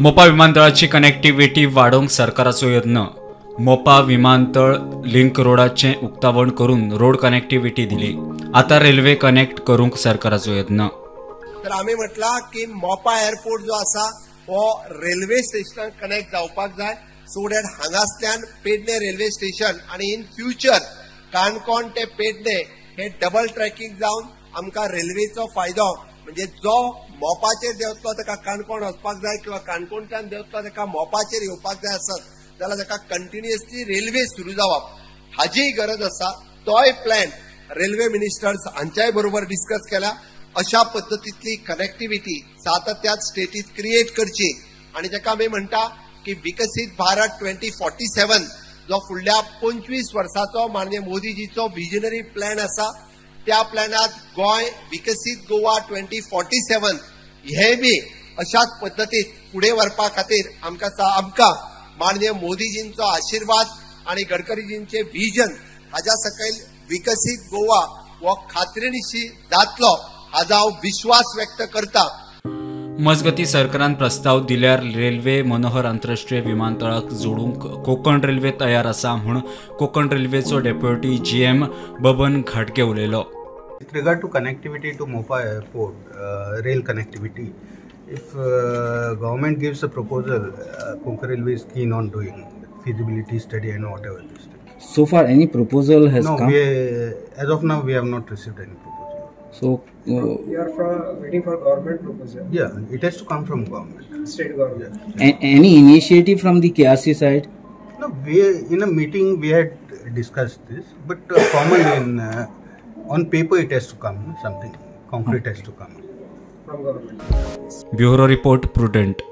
Mopa विमानतळाची connectivity वाढोवंक सरकाराचो यत्न। मोपा विमानतळ लिंक रोडाचे उक्तावण करून रोड कनेक्टिव्हिटी दिली, आता रेल्वे कनेक्ट करूंक सरकाराचो यत्न। तर आम्ही म्हटला की मोपा एअरपोर्ट जो आसा वो रेल्वे स्टेशन कनेक्ट जावपाक जाय, सो दैट हांगासल्यान पेडणे रेल्वे स्टेशन आणि इन फ्यूचर काणकोण ते पेडणे हे डबल ट्रॅकिंग जाऊन आमकां रेल्वेचो फायदो म्हणजे जो मोपाचेर देंवतलो ताका काणकोण वचपाक जाय किंवा काणकोणच्यान देंवतलो ताका मोपाचेर येवपाक जाय आसत जाल्यार ताका कंटिन्युअसली रेल्वे सुरू जावप हाजी गरज आसा। तोय प्लॅन रेल्वे मिनिस्टर्स हांच्याय बरोबर डिस्कस केला। अशा पद्धतीतली कनेक्टिव्हिटी सातत्यात स्टेटीत क्रिएट करची आणि ताका आमी म्हणटा की विकसित भारत 2047 जो फुडल्या 25 वर्षाचो माननीय मोदीजीचो विजनरी प्लॅन आसा, त्या प्लॅनात गोय विकसित गोवा 2047 हे बी अशाच पद्धतीत पुढे व्हरपा खातीर आमकां माननीय मोदीजींचो आशीर्वाद आणि गडकरीजींचे विजन हाज्या सकयल विकसित गोवा वो खात्रीनिशी जातलो हाजो हांव विश्वास व्यक्त करता। मजगती सरकारान प्रस्ताव दिल्यार रेल्वे मनोहर आंतरराष्ट्रीय विमानतळाक जोडूंक कोकण रेल्वे तयार आसा म्हण कोकण रेल्वेचो डेप्युटी GM बबन घाटके उलयलो। With regard to connectivity to Mopa airport rail connectivity, if government gives a proposal, Konkan railway is keen on doing feasibility study and whatever this thing. So far any proposal has come? No, as of now we have not received any proposal. So we are waiting for government proposal. Yeah, it has to come from government, state government. Yeah. Any initiative from the KRC side? No, in a meeting we had discussed this, but formally on paper it has to come, something concrete has to come from government. Bureau report, Prudent.